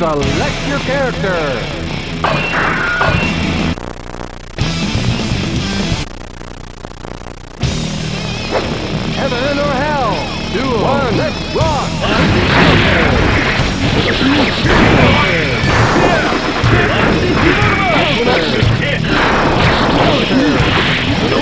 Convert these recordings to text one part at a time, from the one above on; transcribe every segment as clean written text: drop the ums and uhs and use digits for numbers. Select your character. Heaven or hell? Duel. One, let's rock! Please select your character. Heaven or hell? Duel. One, let's rock. Please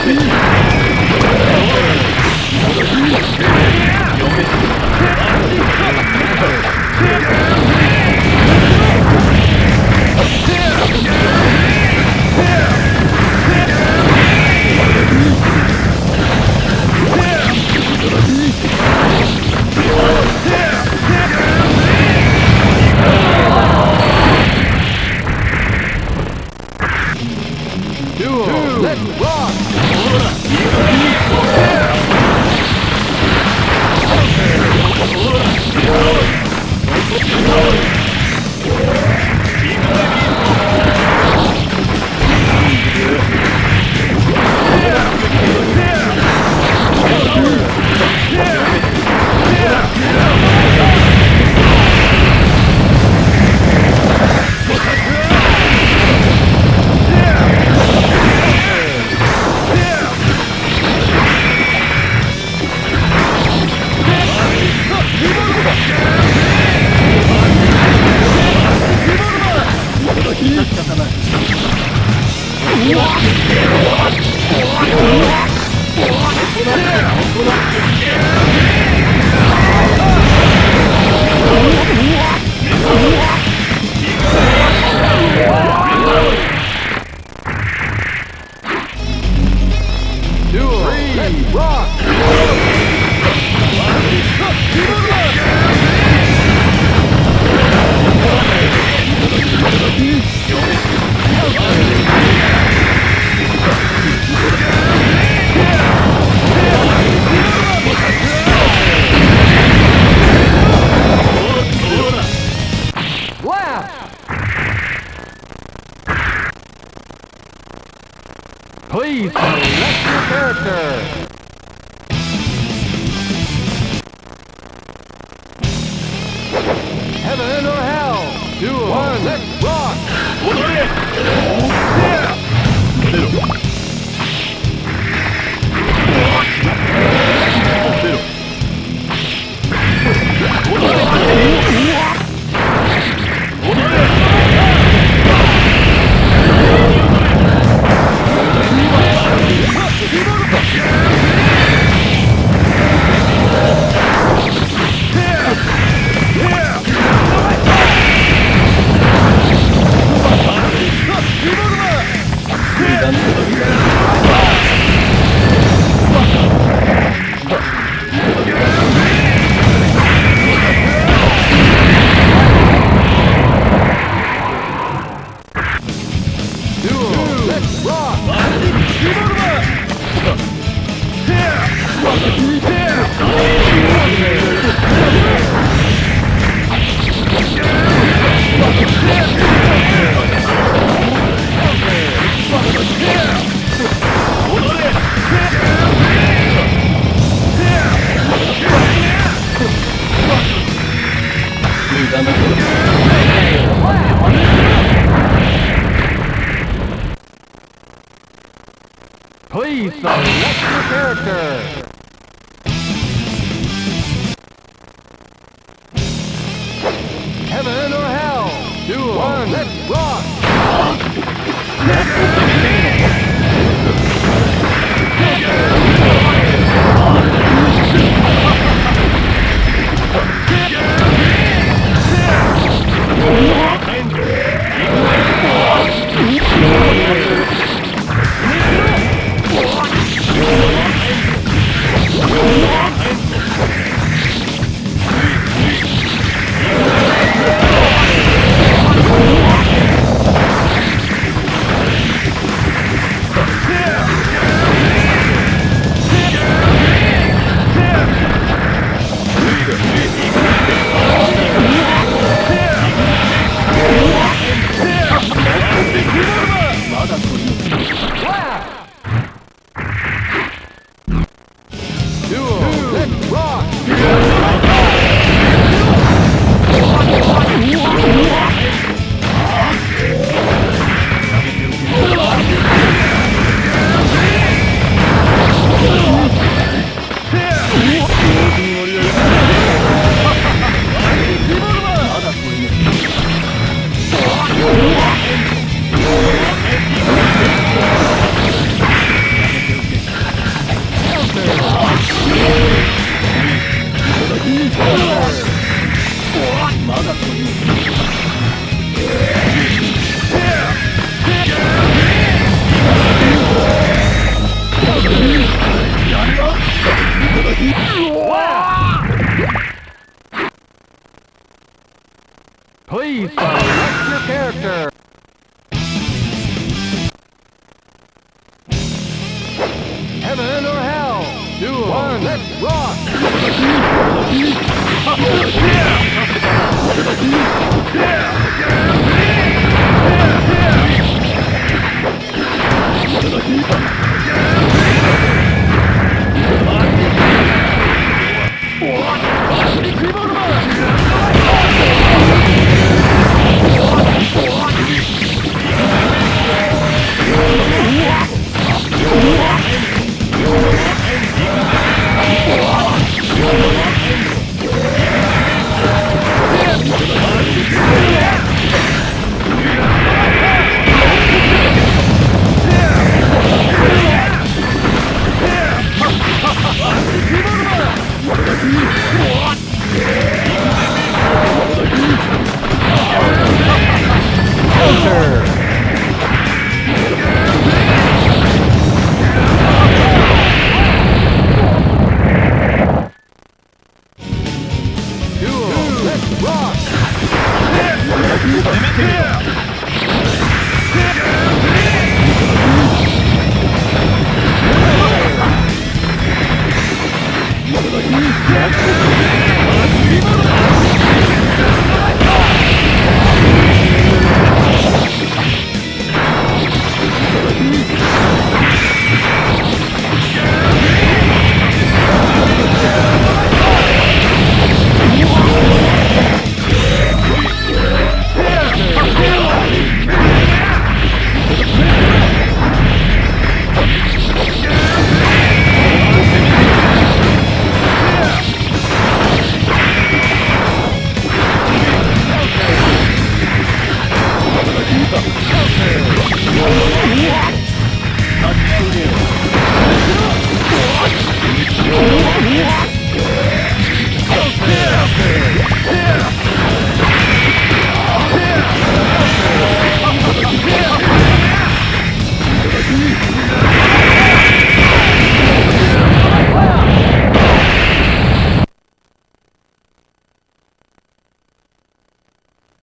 select your character. Heaven or hell? Duel. One, let's rock. Jackson, let's rock!